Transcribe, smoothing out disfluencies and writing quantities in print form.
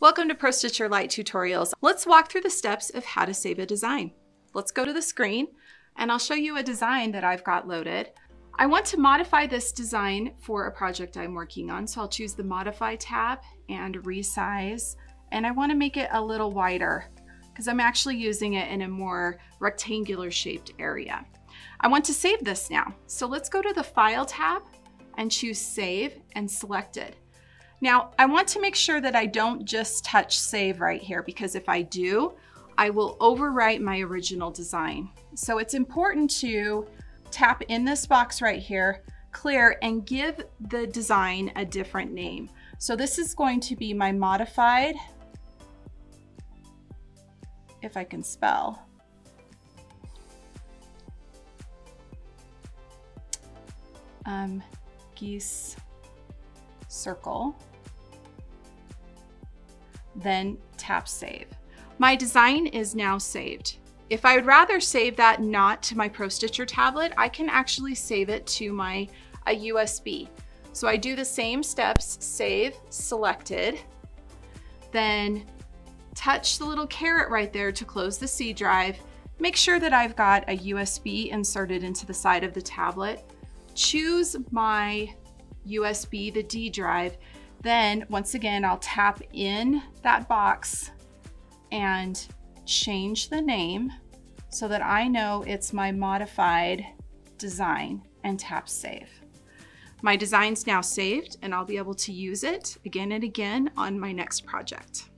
Welcome to Pro-Stitcher Lite Tutorials. Let's walk through the steps of how to save a design. Let's go to the screen and I'll show you a design that I've got loaded. I want to modify this design for a project I'm working on, so I'll choose the Modify tab and Resize, and I want to make it a little wider because I'm actually using it in a more rectangular shaped area. I want to save this now, so let's go to the File tab and choose Save and select it. Now, I want to make sure that I don't just touch Save right here, because if I do, I will overwrite my original design. So it's important to tap in this box right here, Clear, and give the design a different name. So this is going to be my modified, if I can spell, geese circle, then tap Save. My design is now saved. If I would rather save that not to my Pro-Stitcher tablet, I can actually save it to a USB. So I do the same steps, Save, Selected, then touch the little caret right there to close the C drive. Make sure that I've got a USB inserted into the side of the tablet. Choose my USB, the D drive. Then once again, I'll tap in that box and change the name so that I know it's my modified design, and tap Save. My design's now saved and I'll be able to use it again and again on my next project.